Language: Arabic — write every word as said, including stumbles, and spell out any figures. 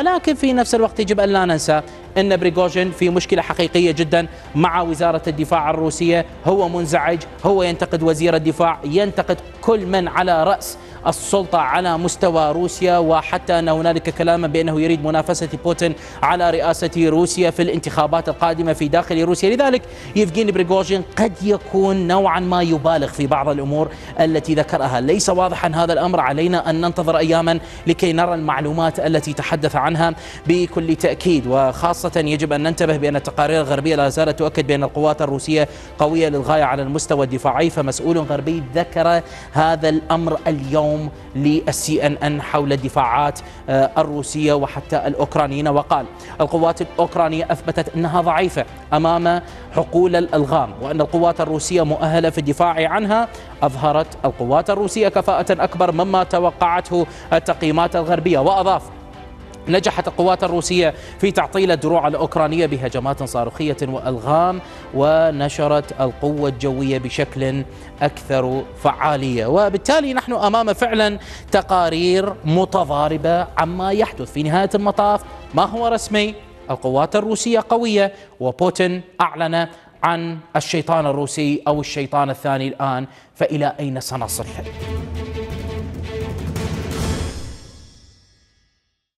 لكن في نفس الوقت يجب أن لا ننسى أن بريغوجين في مشكلة حقيقية جدا مع وزارة الدفاع الروسية. هو منزعج، هو ينتقد وزير الدفاع، ينتقد كل من على رأس السلطة على مستوى روسيا، وحتى أن هنالك كلاما بأنه يريد منافسة بوتين على رئاسة روسيا في الانتخابات القادمة في داخل روسيا. لذلك يفغين بريغوجين قد يكون نوعا ما يبالغ في بعض الأمور التي ذكرها. ليس واضحا هذا الأمر، علينا أن ننتظر أياما لكي نرى المعلومات التي تحدث عنها بكل تأكيد. وخاصة يجب أن ننتبه بأن التقارير الغربية لا زالت تؤكد بأن القوات الروسية قوية للغاية على المستوى الدفاعي، فمسؤول غربي ذكر هذا الأمر اليوم للسي ان ان حول الدفاعات الروسية وحتى الأوكرانيين، وقال القوات الأوكرانية أثبتت أنها ضعيفة أمام حقول الألغام، وأن القوات الروسية مؤهلة في الدفاع عنها. أظهرت القوات الروسية كفاءة أكبر مما توقعته التقييمات الغربية. وأضاف نجحت القوات الروسية في تعطيل الدروع الأوكرانية بهجمات صاروخية وألغام، ونشرت القوة الجوية بشكل أكثر فعالية. وبالتالي نحن أمام فعلا تقارير متضاربة عما يحدث. في نهاية المطاف ما هو رسمي؟ القوات الروسية قوية، وبوتين أعلن عن الشيطان الروسي أو الشيطان الثاني الآن، فإلى أين سنصل؟